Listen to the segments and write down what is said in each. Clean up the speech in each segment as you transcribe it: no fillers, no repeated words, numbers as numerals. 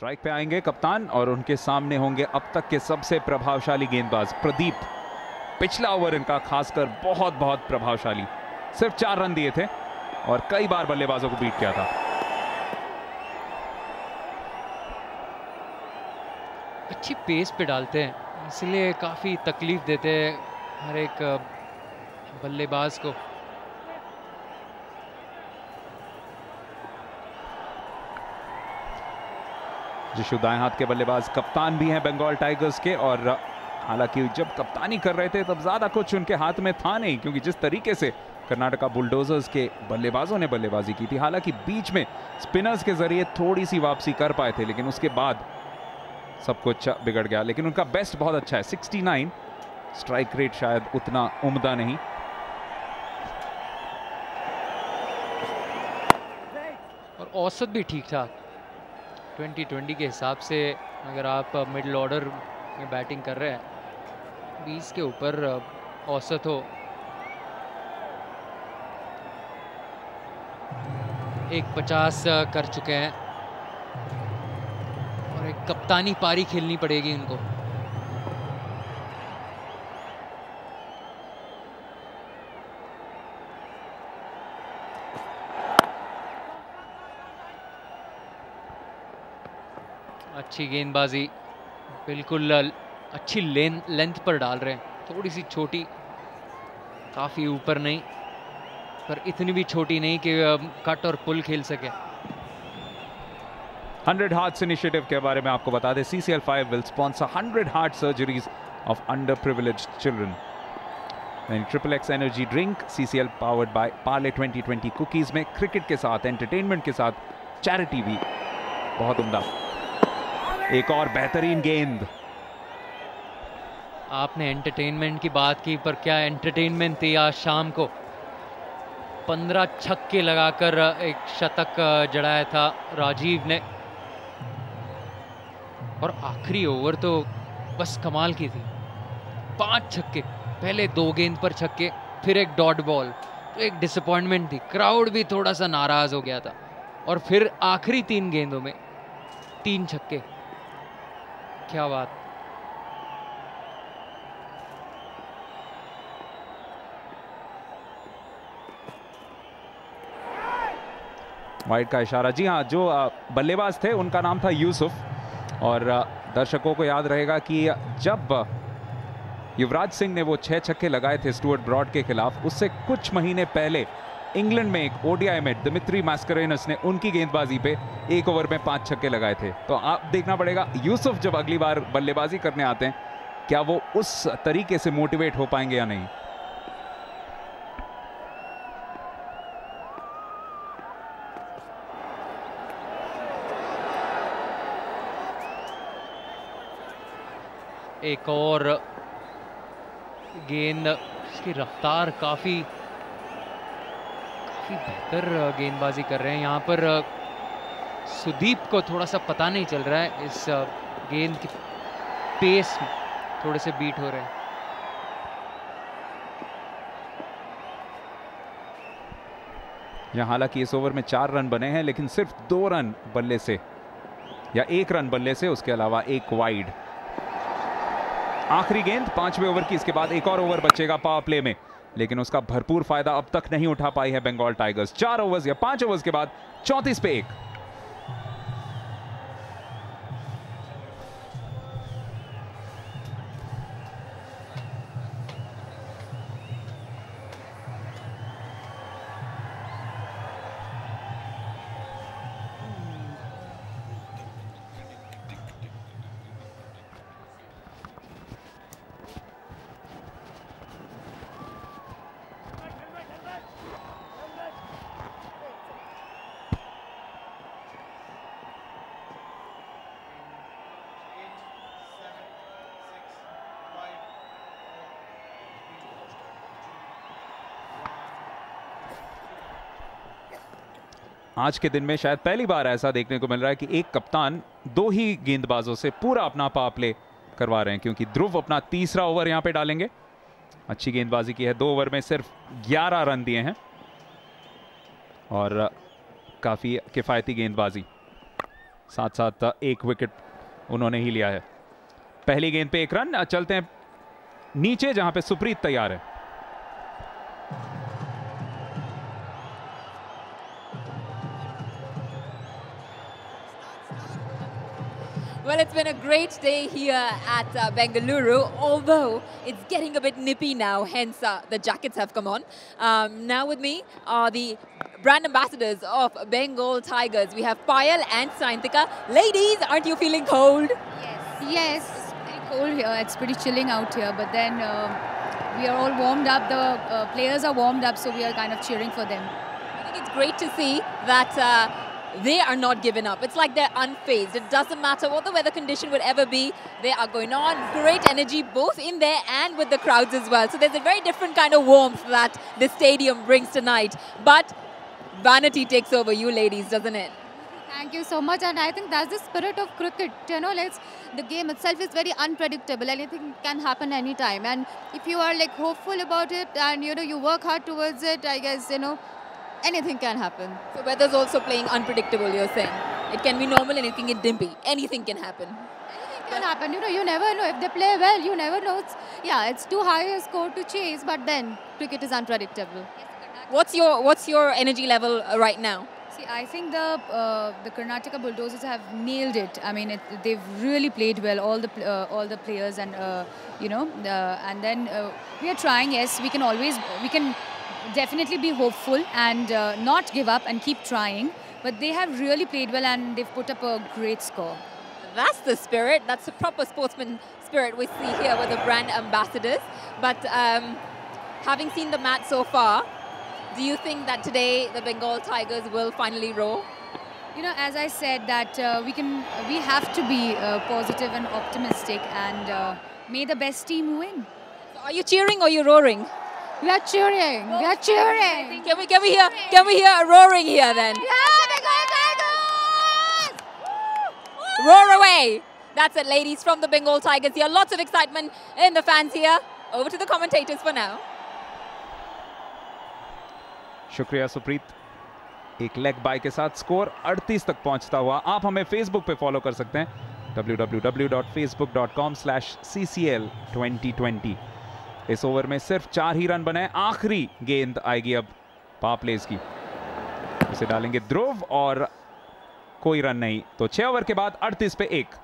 Strike पे आएंगे कप्तान और उनके सामने होंगे अब तक के सबसे प्रभावशाली गेंदबाज प्रदीप। पिछला ओवर इनका खासकर बहुत बहुत प्रभावशाली, सिर्फ 4 रन दिए थे और कई बार बल्लेबाजों को बीट किया था। अच्छी पेस पे डालते हैं, इसलिए काफी तकलीफ देते हैं हर एक बल्लेबाज को। जिशु दाएं हाथ के बल्लेबाज कप्तान भी हैं बंगाल टाइगर्स के, और हालांकि जब कप्तानी कर रहे थे तब ज्यादा कुछ उनके हाथ में था नहीं, क्योंकि जिस तरीके से कर्नाटका बुलडोजर्स के बल्लेबाजों ने बल्लेबाजी की थी, हालांकि बीच में स्पिनर्स के जरिए थोड़ी सी वापसी कर पाए थे, लेकिन उसके बाद सब कुछ बिगड़ गया। लेकिन उनका बेस्ट बहुत अच्छा है, 69 स्ट्राइक रेट शायद उतना उम्दा नहीं। और औसत भी ठीक ठाक 2020 के हिसाब से, अगर आप मिडल ऑर्डर में बैटिंग कर रहे हैं 20 के ऊपर औसत हो। एक 50 कर चुके हैं और एक कप्तानी पारी खेलनी पड़ेगी उनको। अच्छी गेंदबाजी, बिल्कुल अच्छी लेंथ पर डाल रहे हैं, थोड़ी सी छोटी, काफ़ी ऊपर नहीं पर इतनी भी छोटी नहीं कि कट और पुल खेल सके। 100 हार्ट्स इनिशिएटिव के बारे में आपको बता दें, CCL 5 will sponsor 100 heart surgeries of underprivileged children. Triple X energy drink CCL powered by Parle 2020 cookies में क्रिकेट के साथ, एंटरटेनमेंट के साथ चैरिटी भी बहुत उम्दा। एक और बेहतरीन गेंद। आपने एंटरटेनमेंट की बात की, पर क्या एंटरटेनमेंट थी आज शाम को। 15 छक्के लगाकर एक शतक जड़ाया था राजीव ने, और आखिरी ओवर तो बस कमाल की थी। 5 छक्के, पहले 2 गेंद पर छक्के, फिर एक डॉट बॉल, तो एक डिसअपॉइंटमेंट थी। क्राउड भी थोड़ा सा नाराज हो गया था, और फिर आखिरी 3 गेंदों में 3 छक्के। क्या बात। वाइड का इशारा। जी हाँ, जो बल्लेबाज थे उनका नाम था यूसुफ, और दर्शकों को याद रहेगा कि जब युवराज सिंह ने वो 6 छक्के लगाए थे स्टुअर्ट ब्रॉड के खिलाफ, उससे कुछ महीने पहले इंग्लैंड में एक ओडीआई में दिमित्री मास्करेनस ने उनकी गेंदबाजी पे एक ओवर में 5 छक्के लगाए थे। तो आप देखना पड़ेगा यूसुफ जब अगली बार बल्लेबाजी करने आते हैं, क्या वो उस तरीके से मोटिवेट हो पाएंगे या नहीं। एक और गेंद, इसकी रफ्तार काफी बेहतर गेंदबाजी कर रहे हैं। यहाँ पर सुदीप को थोड़ा सा पता नहीं चल रहा है, इस गेंद की पेस थोड़े से बीट हो रहे हैं। यहाँ हालांकि इस ओवर में 4 रन बने हैं, लेकिन सिर्फ 2 रन बल्ले से या 1 रन बल्ले से, उसके अलावा 1 वाइड। आखिरी गेंद 5वें ओवर की, इसके बाद एक और ओवर बचेगा पावर प्ले में, लेकिन उसका भरपूर फायदा अब तक नहीं उठा पाई है बंगाल टाइगर्स। 4 ओवर्स या 5 ओवर्स के बाद 34 पे 1। आज के दिन में शायद पहली बार ऐसा देखने को मिल रहा है कि एक कप्तान 2 ही गेंदबाजों से पूरा अपना पावर प्ले करवा रहे हैं, क्योंकि ध्रुव अपना तीसरा ओवर यहां पे डालेंगे। अच्छी गेंदबाजी की है, 2 ओवर में सिर्फ 11 रन दिए हैं और काफी किफायती गेंदबाजी। साथ साथ एक विकेट उन्होंने ही लिया है। पहली गेंद पे एक रन। चलते हैं नीचे जहां पे सुप्रीत तैयार है। Well, it's been a great day here at Bengaluru, although it's getting a bit nippy now, hence the jackets have come on. Now with me are the brand ambassadors of Bengal Tigers. We have Payal and Sayantika. Ladies, aren't you feeling cold? Yes, it's pretty cold here. It's pretty chilling out here, but then we are all warmed up. The players are warmed up, so we are kind of cheering for them. I think it's great to see that they are not giving up. It's like they're unfazed. It doesn't matter what the weather condition would ever be. They are going on. Great energy both in there and with the crowds as well. So there's a very different kind of warmth that the stadium brings tonight. But vanity takes over you ladies, doesn't it? Thank you so much, and I think that's the spirit of cricket. You know, the game itself is very unpredictable. Anything can happen anytime, and if you are like hopeful about it and you know you work hard towards it, I guess you know anything can happen. So weather's also playing unpredictable, you're saying. It can be normal and it can get dimpy. Anything can happen. Anything can happen. You know, you never know. If they play well, you never know. It's, yeah, it's too high a score to chase, but then cricket is unpredictable. What's your energy level right now? See, I think the Karnataka Bulldozers have nailed it. I mean, they've really played well. All the players and you know, and then we are trying. Yes, we can definitely be hopeful and not give up and keep trying, but they have really played well and they've put up a great score. That's the spirit. That's the proper sportsman spirit we see here with the brand ambassadors. But having seen the match so far, do you think that today the Bengal Tigers will finally roar? You know, as I said, that we have to be positive and optimistic, and may the best team win. So are you cheering or are you roaring? We are cheering. We are cheering. Can we hear a roaring here then? Yeah, Bengal Tigers! Roar away! That's it, ladies, from the Bengal Tigers here. Lots of excitement in the fans here. Over to the commentators for now. शुक्रिया सुप्रीत। एक leg bye के साथ score 38 तक पहुंचता हुआ। आप हमें Facebook पे फॉलो कर सकते हैं www.facebook.com/CCL2020। इस ओवर में सिर्फ 4 ही रन बने। आखिरी गेंद आएगी अब पावर प्लेज की, उसे डालेंगे ध्रुव, और कोई रन नहीं तो 6 ओवर के बाद 38 पे 1।6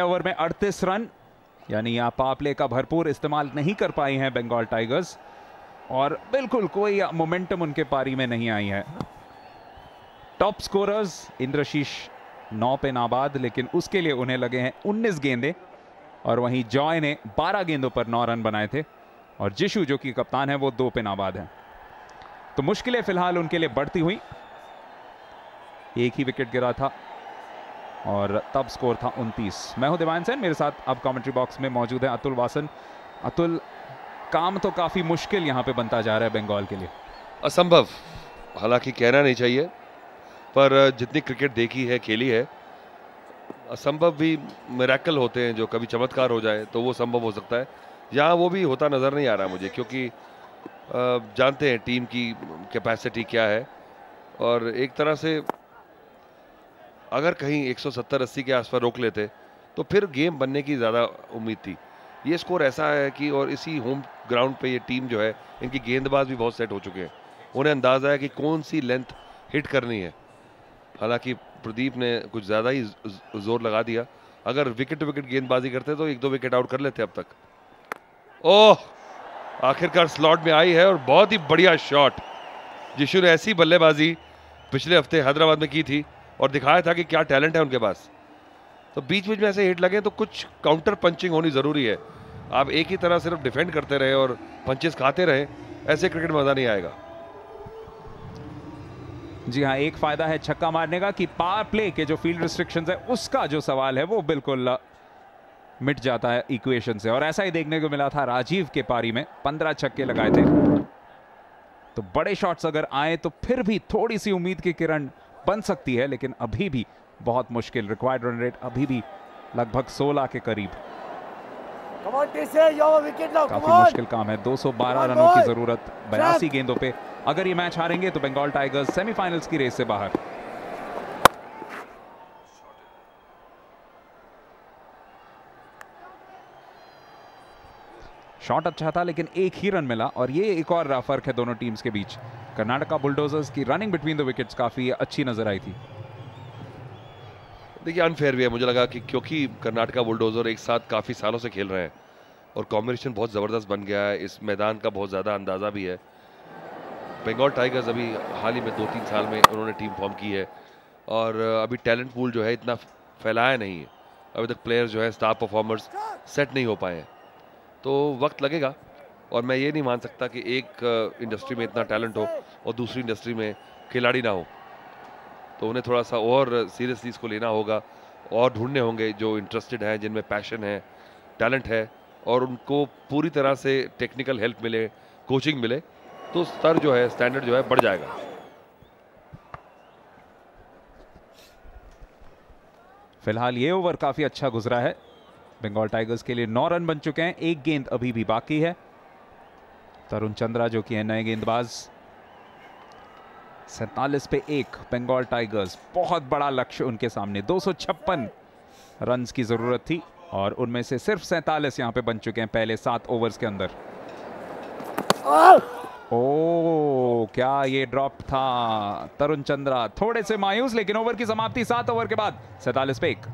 ओवर में 38 रन, यानी आप पावर प्ले का भरपूर इस्तेमाल नहीं कर पाई हैं बंगाल टाइगर्स, और बिल्कुल कोई मोमेंटम उनके पारी में नहीं आई है। टॉप स्कोरर्स इंद्रशीश 9 पे नाबाद, लेकिन उसके लिए उन्हें लगे हैं 19 गेंदे, और वहीं जॉय ने 12 गेंदों पर 9 रन बनाए थे, और जिशु जो कि कप्तान है वो 2 पे नाबाद हैं। तो मुश्किलें फिलहाल उनके लिए बढ़ती हुई। एक ही विकेट गिरा था और तब स्कोर था 29। मैं हूं देवायन सेन, मेरे साथ अब कमेंट्री बॉक्स में मौजूद है अतुल वासन। अतुल, काम तो काफ़ी मुश्किल यहाँ पे बनता जा रहा है बंगाल के लिए। असंभव, हालांकि कहना नहीं चाहिए, पर जितनी क्रिकेट देखी है, खेली है, असंभव भी मिरेकल होते हैं, जो कभी चमत्कार हो जाए तो वो संभव हो सकता है। यहाँ वो भी होता नज़र नहीं आ रहा मुझे, क्योंकि जानते हैं टीम की कैपेसिटी क्या है, और एक तरह से अगर कहीं 170-80 के आसपास रोक लेते तो फिर गेम बनने की ज़्यादा उम्मीद थी। ये स्कोर ऐसा है कि, और इसी होम ग्राउंड पे ये टीम जो है, इनकी गेंदबाज भी बहुत सेट हो चुके हैं, उन्हें अंदाज़ा है कि कौन सी लेंथ हिट करनी है। हालांकि प्रदीप ने कुछ ज़्यादा ही जोर लगा दिया, अगर विकेट गेंदबाजी करते तो 1-2 विकेट आउट कर लेते अब तक। ओह, आखिरकार स्लॉट में आई है, और बहुत ही बढ़िया शॉट। जिशु ने ऐसी बल्लेबाजी पिछले हफ्ते हैदराबाद में की थी और दिखाया था कि क्या टैलेंट है उनके पास। तो बीच बीच में ऐसे हिट लगे तो कुछ काउंटर पंचिंग होनी ज़रूरी है। आप एक ही तरह सिर्फ डिफेंड करते रहे और पंचेस खाते रहे, ऐसे क्रिकेट में मज़ा नहीं आएगा। जी हाँ, एक फ़ायदा है छक्का मारने का कि पावर प्ले के जो फील्ड रिस्ट्रिक्शंस है उसका जो सवाल है वो बिल्कुल मिट जाता है इक्वेशन से, और ऐसा ही देखने को मिला था राजीव के पारी में। 15 छक्के लगाए थे, तो बड़े शॉट्स अगर आए तो फिर भी थोड़ी सी उम्मीद की किरण बन सकती है, लेकिन अभी भी बहुत मुश्किल। रिक्वायर्ड रन रेट अभी भी लगभग 16 के करीब। काफी मुश्किल काम है। 212 रनों की जरूरत 82 गेंदों पे। अगर ये मैच हारेंगे तो बंगाल टाइगर्स सेमीफाइनल्स की रेस से बाहर। शॉट अच्छा था लेकिन एक ही रन मिला, और ये एक और फर्क है दोनों टीम्स के बीच। कर्नाटका बुलडोजर्स की रनिंग बिटवीन द विकेट्स काफी अच्छी नजर आई थी। देखिए, अनफेयर भी है, मुझे लगा कि क्योंकि कर्नाटका बुलडोजर एक साथ काफ़ी सालों से खेल रहे हैं और कॉम्बिनेशन बहुत ज़बरदस्त बन गया है, इस मैदान का बहुत ज़्यादा अंदाज़ा भी है। बंगाल टाइगर्स अभी हाल ही में 2-3 साल में उन्होंने टीम फॉर्म की है और अभी टैलेंट पूल जो है इतना फैलाया नहीं है। अभी तक प्लेयर्स जो है स्टार परफॉर्मर्स सेट नहीं हो पाए हैं, तो वक्त लगेगा। और मैं ये नहीं मान सकता कि एक इंडस्ट्री में इतना टैलेंट हो और दूसरी इंडस्ट्री में खिलाड़ी ना हो, तो उन्हें थोड़ा सा और सीरियसली इसको लेना होगा और ढूंढने होंगे जो इंटरेस्टेड हैं, जिनमें पैशन है, टैलेंट है, और उनको पूरी तरह से टेक्निकल हेल्प मिले, कोचिंग मिले, तो स्तर जो है, स्टैंडर्ड जो है बढ़ जाएगा। फिलहाल ये ओवर काफ़ी अच्छा गुजरा है। बंगाल टाइगर्स के लिए 9 रन बन चुके हैं, एक गेंद अभी भी बाकी है। तरुण चंद्रा जो कि है नए गेंदबाज, 47 पे 1 बंगाल टाइगर्स, बहुत बड़ा लक्ष्य उनके सामने। 256 रन की जरूरत थी और उनमें से सिर्फ 47 यहां पे बन चुके हैं पहले 7 ओवर्स के अंदर। ओ, क्या ये ड्रॉप था। तरुण चंद्रा थोड़े से मायूस, लेकिन ओवर की समाप्ति 7 ओवर के बाद 47 पे 1।